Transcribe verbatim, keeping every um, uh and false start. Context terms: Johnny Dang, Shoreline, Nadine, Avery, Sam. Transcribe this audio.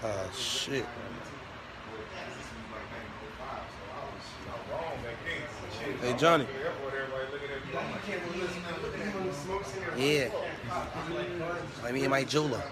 Ah, shit. Hey, Johnny. Yeah. I mean, my jeweler.